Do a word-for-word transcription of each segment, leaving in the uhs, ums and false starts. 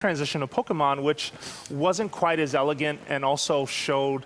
transition to Pokemon, which wasn't quite as elegant and also showed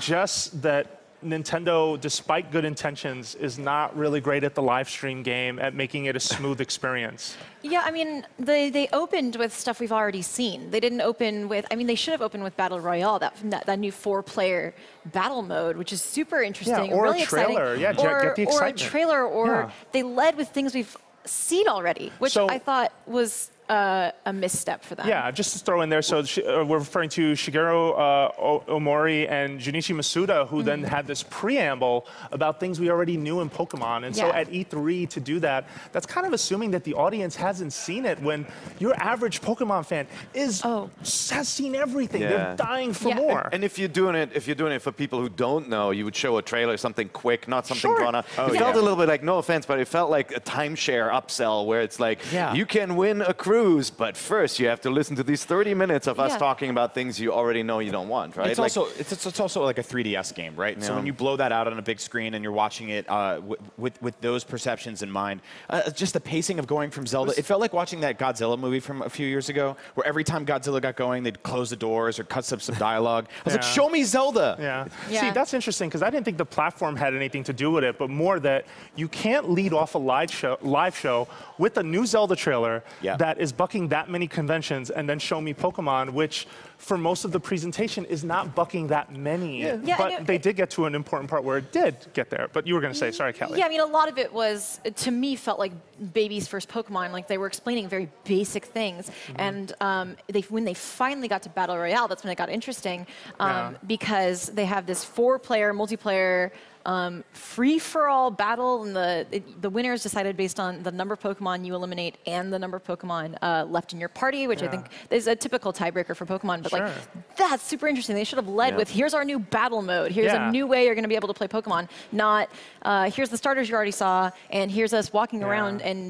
just that Nintendo, despite good intentions, is not really great at the live stream game, at making it a smooth experience. Yeah, I mean, they, they opened with stuff we've already seen. They didn't open with, I mean, they should have opened with Battle Royale, that, that, that new four-player battle mode, which is super interesting, yeah, or really a trailer. Exciting. Yeah, or, get the excitement. Or a trailer, or yeah. They led with things we've seen already, which so, I thought was... Uh, a misstep for them. Yeah, just to throw in there, so she, uh, we're referring to Shigeru uh, Omori and Junichi Masuda, who mm-hmm. then had this preamble about things we already knew in Pokemon. And yeah. so at E three, to do that, that's kind of assuming that the audience hasn't seen it, when your average Pokemon fan is oh. has seen everything. Yeah. They're dying for yeah. more. And, and if you're doing it, if you're doing it for people who don't know, you would show a trailer, something quick, not something sure. drawn out. Oh, it yeah. felt a little bit like, no offense, but it felt like a timeshare upsell, where it's like, yeah. you can win a cruise. But first, you have to listen to these thirty minutes of yeah. us talking about things you already know you don't want, right? It's, like, also, it's, it's also like a three D S game, right? Yeah. So when you blow that out on a big screen and you're watching it uh, with, with those perceptions in mind, uh, just the pacing of going from Zelda, it felt like watching that Godzilla movie from a few years ago, where every time Godzilla got going, they'd close the doors or cut up some dialogue. I was yeah. like, show me Zelda! Yeah. yeah. See, that's interesting, because I didn't think the platform had anything to do with it, but more that you can't lead off a live show, live show with a new Zelda trailer yeah. that is bucking that many conventions, and then show me Pokemon, which for most of the presentation is not bucking that many. Yeah. Yeah, but it, they did get to an important part where it did get there. But you were going to say, sorry, Kelly. Yeah, I mean, a lot of it was, to me, felt like baby's first Pokemon. Like, they were explaining very basic things. Mm-hmm. And um, they, when they finally got to Battle Royale, that's when it got interesting, um, yeah. because they have this four-player, multiplayer, Um, free-for-all battle, and the it, the winner is decided based on the number of Pokemon you eliminate and the number of Pokemon uh, left in your party, which yeah. I think is a typical tiebreaker for Pokemon. But sure. like, that's super interesting. They should have led yeah. with, here's our new battle mode. Here's yeah. a new way you're going to be able to play Pokemon. Not uh, here's the starters you already saw, and here's us walking yeah. around and.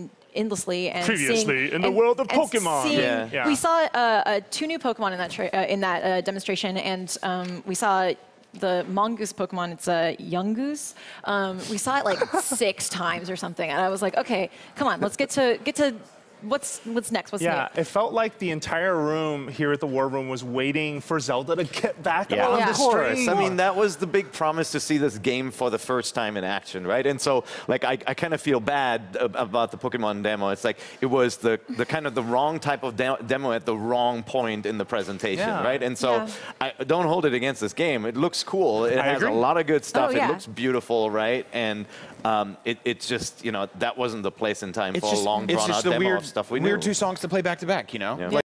endlessly and previously seeing, in the and, world of Pokemon. Seeing, yeah. Yeah. We saw uh, uh, two new Pokemon in that tra uh, in that uh, demonstration, and um, we saw. The mongoose Pokemon, it's a Yungoose. Um, we saw it like six times or something, and I was like, okay, come on, let's get to get to what's what's next. What's yeah, new? It felt like the entire room here at the War Room was waiting for Zelda to get back yeah. on yeah. the stream. I mean, that was the big promise, to see this game for the first time in action, right? And so, like, I, I kind of feel bad about the Pokemon demo. It's like it was the the kind of the wrong type of de demo at the wrong point in the presentation, yeah. right? And so, yeah. I don't hold it against this game. It looks cool. It I has agree. a lot of good stuff. Oh, yeah. It looks beautiful, right? And um, it, it's just, you know, that wasn't the place and time it's for just, a long drawn out demo. Weird, stuff we, we knew. Weird two songs to play back to back, you know? Yeah. Like